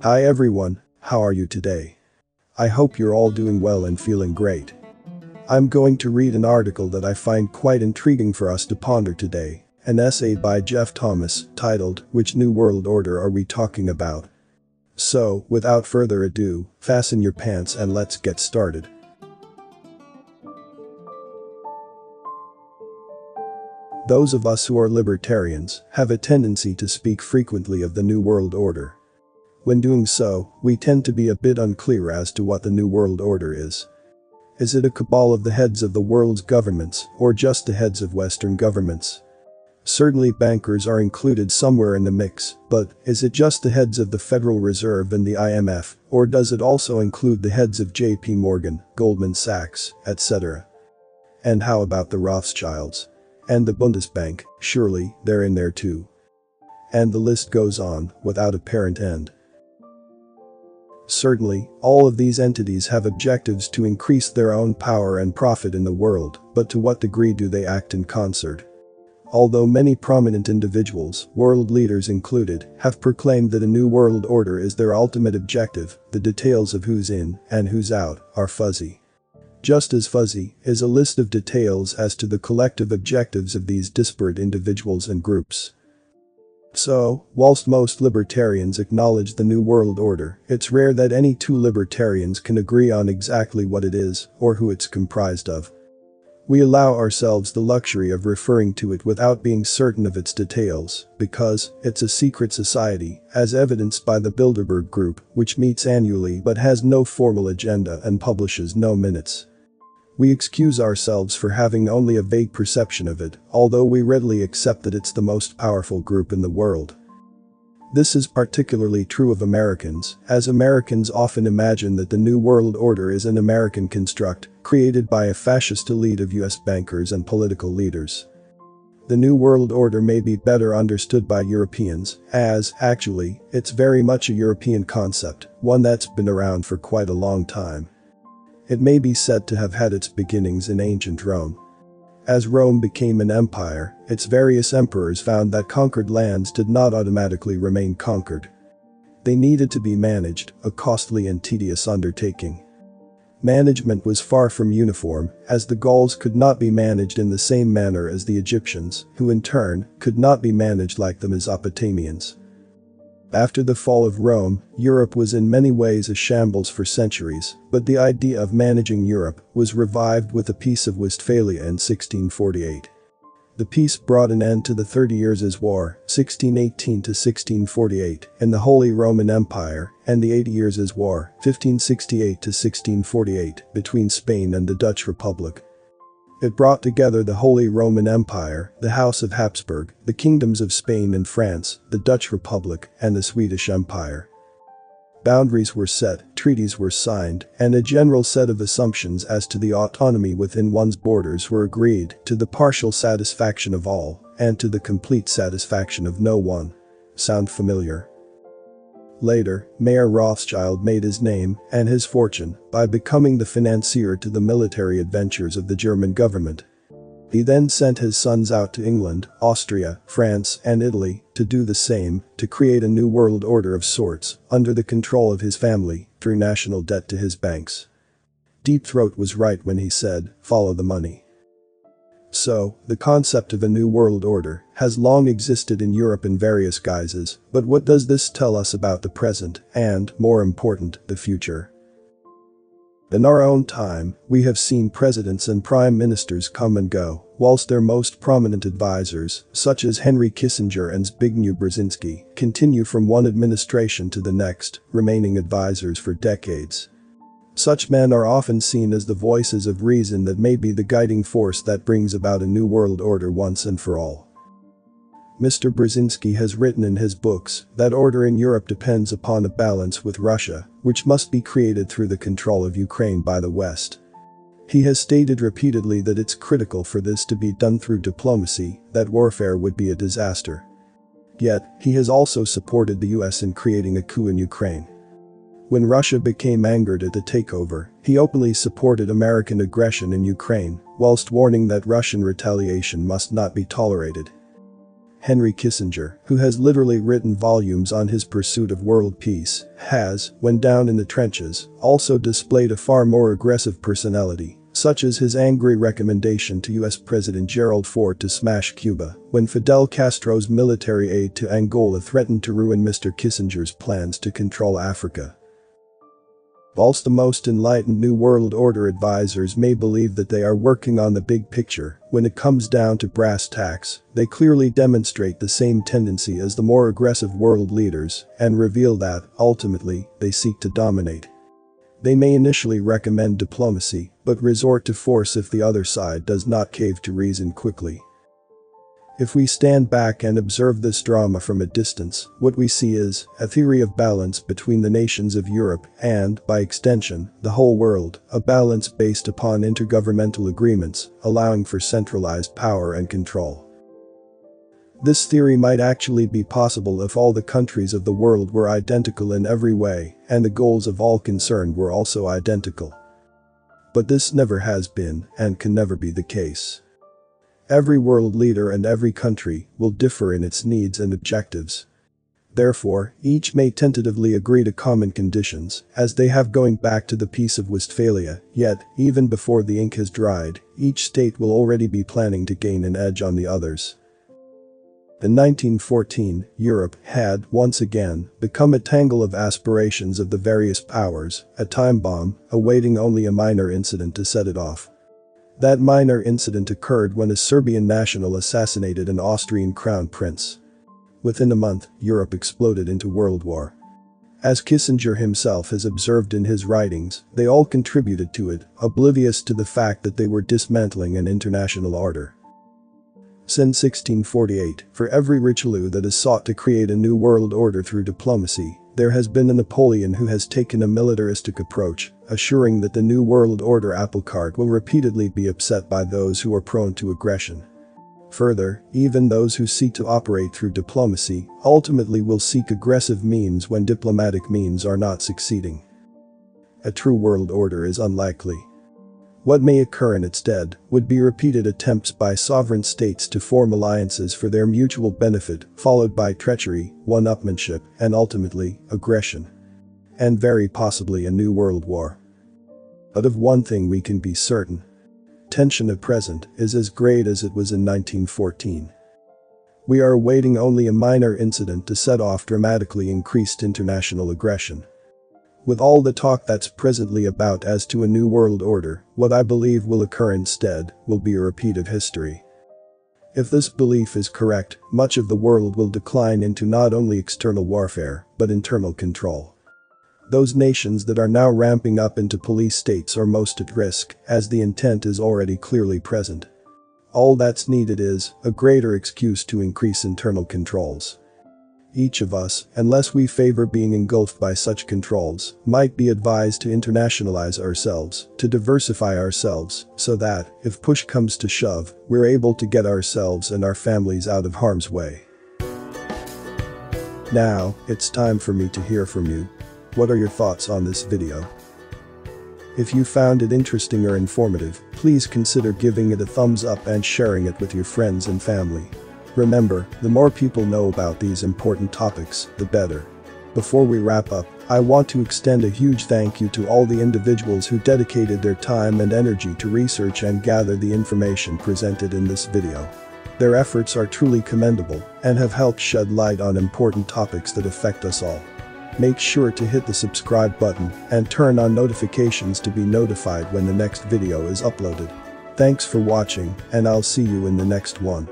Hi everyone, how are you today? I hope you're all doing well and feeling great. I'm going to read an article that I find quite intriguing for us to ponder today, an essay by Jeff Thomas titled "Which New World Order Are We Talking About?" So, without further ado, fasten your pants and let's get started. Those of us who are libertarians have a tendency to speak frequently of the New World Order. When doing so, we tend to be a bit unclear as to what the New World Order is. Is it a cabal of the heads of the world's governments, or just the heads of Western governments? Certainly bankers are included somewhere in the mix, but is it just the heads of the Federal Reserve and the IMF, or does it also include the heads of JP Morgan, Goldman Sachs, etc.? And how about the Rothschilds? And the Bundesbank, surely they're in there too. And the list goes on, without apparent end. Certainly, all of these entities have objectives to increase their own power and profit in the world, but to what degree do they act in concert? Although many prominent individuals, world leaders included, have proclaimed that a new world order is their ultimate objective, the details of who's in and who's out are fuzzy. Just as fuzzy is a list of details as to the collective objectives of these disparate individuals and groups. So, whilst most libertarians acknowledge the New World Order, it's rare that any two libertarians can agree on exactly what it is or who it's comprised of. We allow ourselves the luxury of referring to it without being certain of its details, because it's a secret society, as evidenced by the Bilderberg Group, which meets annually but has no formal agenda and publishes no minutes. We excuse ourselves for having only a vague perception of it, although we readily accept that it's the most powerful group in the world. This is particularly true of Americans, as Americans often imagine that the New World Order is an American construct, created by a fascist elite of US bankers and political leaders. The New World Order may be better understood by Europeans, as, actually, it's very much a European concept, one that's been around for quite a long time. It may be said to have had its beginnings in ancient Rome. As Rome became an empire, its various emperors found that conquered lands did not automatically remain conquered. They needed to be managed, a costly and tedious undertaking. Management was far from uniform, as the Gauls could not be managed in the same manner as the Egyptians, who in turn could not be managed like the Mesopotamians. After the fall of Rome, Europe was in many ways a shambles for centuries, but the idea of managing Europe was revived with the Peace of Westphalia in 1648. The peace brought an end to the 30 Years' War, 1618–1648, in the Holy Roman Empire, and the 80 Years' War, 1568–1648, between Spain and the Dutch Republic. It brought together the Holy Roman Empire, the House of Habsburg, the kingdoms of Spain and France, the Dutch Republic, and the Swedish Empire. Boundaries were set, treaties were signed, and a general set of assumptions as to the autonomy within one's borders were agreed, to the partial satisfaction of all, and to the complete satisfaction of no one. Sound familiar? Later, Mayer Rothschild made his name and his fortune by becoming the financier to the military adventures of the German government. He then sent his sons out to England, Austria, France, and Italy to do the same, to create a new world order of sorts, under the control of his family, through national debt to his banks. Deep Throat was right when he said, "Follow the money." So, the concept of a new world order has long existed in Europe in various guises, but what does this tell us about the present and, more important, the future? In our own time, we have seen presidents and prime ministers come and go, whilst their most prominent advisors, such as Henry Kissinger and Zbigniew Brzezinski, continue from one administration to the next, remaining advisors for decades. Such men are often seen as the voices of reason that may be the guiding force that brings about a new world order once and for all. Mr. Brzezinski has written in his books that order in Europe depends upon a balance with Russia, which must be created through the control of Ukraine by the West. He has stated repeatedly that it's critical for this to be done through diplomacy, that warfare would be a disaster. Yet, he has also supported the US in creating a coup in Ukraine. When Russia became angered at the takeover, he openly supported American aggression in Ukraine, whilst warning that Russian retaliation must not be tolerated. Henry Kissinger, who has literally written volumes on his pursuit of world peace, has, when down in the trenches, also displayed a far more aggressive personality, such as his angry recommendation to US President Gerald Ford to smash Cuba when Fidel Castro's military aid to Angola threatened to ruin Mr. Kissinger's plans to control Africa. Whilst the most enlightened New World Order advisors may believe that they are working on the big picture, when it comes down to brass tacks, they clearly demonstrate the same tendency as the more aggressive world leaders and reveal that, ultimately, they seek to dominate. They may initially recommend diplomacy, but resort to force if the other side does not cave to reason quickly. If we stand back and observe this drama from a distance, what we see is a theory of balance between the nations of Europe and, by extension, the whole world, a balance based upon intergovernmental agreements, allowing for centralized power and control. This theory might actually be possible if all the countries of the world were identical in every way, and the goals of all concerned were also identical. But this never has been, and can never be the case. Every world leader and every country will differ in its needs and objectives. Therefore, each may tentatively agree to common conditions, as they have going back to the Peace of Westphalia, yet, even before the ink has dried, each state will already be planning to gain an edge on the others. In 1914, Europe had, once again, become a tangle of aspirations of the various powers, a time bomb, awaiting only a minor incident to set it off. That minor incident occurred when a Serbian national assassinated an Austrian crown prince. Within a month, Europe exploded into world war. As Kissinger himself has observed in his writings, they all contributed to it, oblivious to the fact that they were dismantling an international order. Since 1648, for every Richelieu that has sought to create a new world order through diplomacy, there has been a Napoleon who has taken a militaristic approach, assuring that the new world order apple cart will repeatedly be upset by those who are prone to aggression. Further, even those who seek to operate through diplomacy ultimately will seek aggressive means when diplomatic means are not succeeding. A true world order is unlikely. What may occur in its stead would be repeated attempts by sovereign states to form alliances for their mutual benefit, followed by treachery, one-upmanship, and ultimately, aggression. And very possibly a new world war. But of one thing we can be certain. Tension at present is as great as it was in 1914. We are awaiting only a minor incident to set off dramatically increased international aggression. With all the talk that's presently about as to a new world order, what I believe will occur instead will be a repeat of history. If this belief is correct, much of the world will decline into not only external warfare, but internal control. Those nations that are now ramping up into police states are most at risk, as the intent is already clearly present. All that's needed is a greater excuse to increase internal controls. Each of us, unless we favor being engulfed by such controls, might be advised to internationalize ourselves, to diversify ourselves, so that, if push comes to shove, we're able to get ourselves and our families out of harm's way. Now, it's time for me to hear from you. What are your thoughts on this video? If you found it interesting or informative, please consider giving it a thumbs up and sharing it with your friends and family. Remember, the more people know about these important topics, the better. Before we wrap up, I want to extend a huge thank you to all the individuals who dedicated their time and energy to research and gather the information presented in this video. Their efforts are truly commendable and have helped shed light on important topics that affect us all. Make sure to hit the subscribe button and turn on notifications to be notified when the next video is uploaded. Thanks for watching, and I'll see you in the next one.